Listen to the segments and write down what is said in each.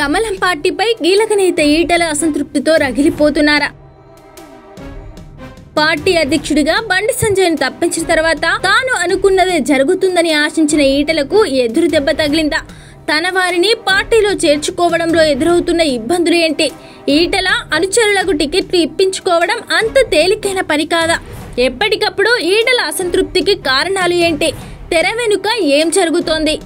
కమలం పార్టీపై కీలక నేత ఈటల అసంతృప్తితో రగిలిపోతున్నారు. పార్టీ అధ్యక్షుడిగా బండి సంజయ్ని తప్పించిన తర్వాత తాను అనుకున్నదే జరుగుతుందని ఆశించిన ఈటలకు ఎదురు దెబ్బ తగిలిందా? తన వారిని పార్టీలో చేర్చుకోవడంలో ఎదురవుతున్న ఇబ్బందులు ఏంటి? ఈటల అనుచరులకు టికెట్లు ఇప్పించుకోవడం అంత తేలికైన పని కాదా? ఎప్పటికప్పుడు ఈటల అసంతృప్తికి కారణాలు ఏంటి? తెర వెనుక ఏం జరుగుతోంది?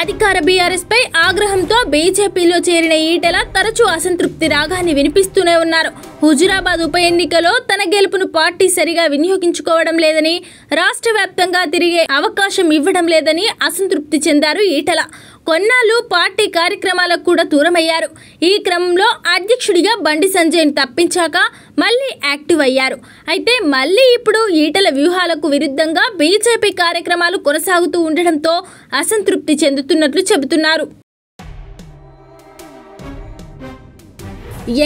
అధికార బీఆర్ఎస్ పై ఆగ్రహంతో బీజేపీలో చేరిన ఈటల తరచూ అసంతృప్తి రాగాన్ని వినిపిస్తూనే ఉన్నారు. హుజురాబాద్ ఉప ఎన్నికలో తన గెలుపును పార్టీ సరిగా వినియోగించుకోవడం లేదని, రాష్ట్ర వ్యాప్తంగా తిరిగే అవకాశం ఇవ్వడం లేదని అసంతృప్తి చెందారు ఈటల. కొన్నాళ్ళు పార్టీ కార్యక్రమాలకు కూడా దూరమయ్యారు. ఈ క్రమంలో అధ్యక్షుడిగా బండి సంజయ్ని తప్పించాక మళ్ళీ యాక్టివ్ అయ్యారు. అయితే మళ్ళీ ఇప్పుడు ఈటల వ్యూహాలకు విరుద్ధంగా బీజేపీ కార్యక్రమాలు కొనసాగుతూ ఉండడంతో అసంతృప్తి చెందుతున్నట్లు చెబుతున్నారు.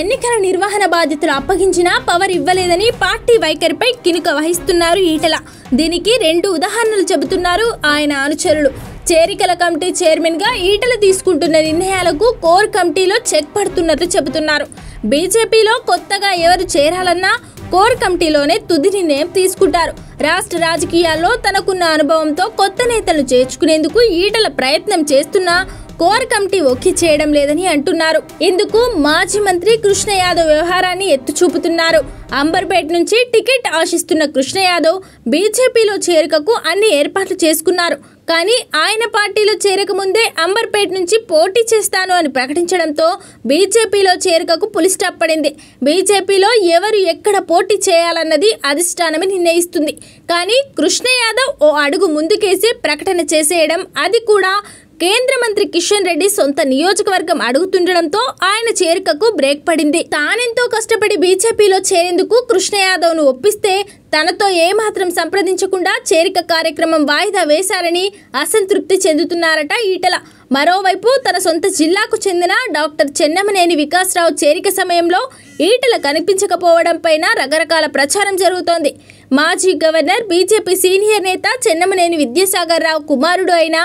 ఎన్నికల నిర్వహణ బాధ్యతలు అప్పగించినా పవర్ ఇవ్వలేదని పార్టీ వైఖరిపై కినుక వహిస్తున్నారు ఈటల. దీనికి రెండు ఉదాహరణలు చెబుతున్నారు ఆయన అనుచరులు. చేరికల కమిటీ చైర్మన్గా ఈటల తీసుకుంటున్న నిర్ణయాలకు కోర్ కమిటీలో చెక్ పడుతున్నట్లు చెబుతున్నారు. బీజేపీలో కొత్తగా ఎవరు చేరాలన్నా కోర్ కమిటీలోనే తుది నిర్ణయం తీసుకుంటారు. రాష్ట్ర రాజకీయాల్లో తనకున్న అనుభవంతో కొత్త నేతలను చేర్చుకునేందుకు ఈటల ప్రయత్నం చేస్తున్నా కోర్ కమిటీ ఒక్కి చేయడం లేదని అంటున్నారు. ఇందుకు మాజీ మంత్రి కృష్ణ యాదవ్ వ్యవహారాన్ని ఎత్తు చూపుతున్నారు. అంబర్పేట్ నుంచి టికెట్ ఆశిస్తున్న కృష్ణ యాదవ్ బీజేపీలో చేరికకు అన్ని ఏర్పాట్లు చేసుకున్నారు. కానీ ఆయన పార్టీలో చేరకముందే అంబర్పేట్ నుంచి పోటీ చేస్తాను అని ప్రకటించడంతో బీజేపీలో చేరికకు పులిస్టాప్ పడింది. బీజేపీలో ఎవరు ఎక్కడ పోటీ చేయాలన్నది అధిష్టానమే నిర్ణయిస్తుంది. కానీ కృష్ణ యాదవ్ ఓ అడుగు ముందుకేసి ప్రకటన చేసేయడం, అది కూడా కేంద్ర మంత్రి కిషన్ రెడ్డి సొంత నియోజకవర్గం అడుగుతుండడంతో ఆయన చేరికకు బ్రేక్ పడింది. తానెంతో కష్టపడి బీజేపీలో చేరేందుకు కృష్ణ యాదవ్ను ఒప్పిస్తే తనతో ఏమాత్రం సంప్రదించకుండా చేరిక కార్యక్రమం వాయిదా వేశారని అసంతృప్తి చెందుతున్నారట ఈటల. మరోవైపు తన సొంత జిల్లాకు చెందిన డాక్టర్ చెన్నమనేని వికాస్ రావు చేరిక సమయంలో ఈటల కనిపించకపోవడంపైన రకరకాల ప్రచారం జరుగుతోంది. మాజీ గవర్నర్, బీజేపీ సీనియర్ నేత చెన్నమనేని విద్యాసాగర్ రావు కుమారుడు అయిన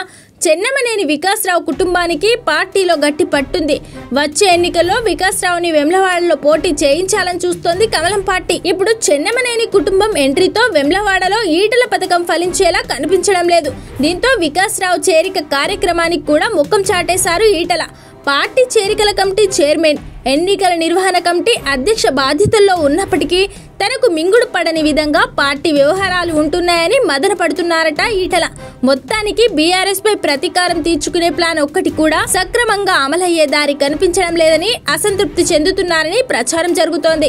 చెన్నమనేని వికాస్ రావు కుటుంబానికి పార్టీలో గట్టి పట్టుంది. వచ్చే ఎన్నికల్లో వికాస్ రావుని వెమ్లవాడలో పోటీ చేయించాలని చూస్తోంది కమలం పార్టీ. ఇప్పుడు చెన్నమనేని కుటుంబం ఎంట్రీతో వెమ్లవాడలో ఈటల పథకం ఫలించేలా కనిపించడం లేదు. దీంతో వికాస్ రావు చేరిక కార్యక్రమానికి కూడా ముఖం చాటేశారు ఈటల. పార్టీ చేరికల కమిటీ చైర్మన్, ఎన్నికల నిర్వహణ కమిటీ అధ్యక్ష బాధ్యతల్లో ఉన్నప్పటికీ తనకు మింగుడు పడని విధంగా పార్టీ వ్యవహారాలు ఉంటున్నాయని మదన పడుతున్నారట ఈటల. మొత్తానికి బీఆర్ఎస్ పై ప్రతీకారం తీర్చుకునే ప్లాన్ ఒక్కటి కూడా సక్రమంగా అమలయ్యే దారి కనిపించడం లేదని అసంతృప్తి చెందుతున్నారని ప్రచారం జరుగుతోంది.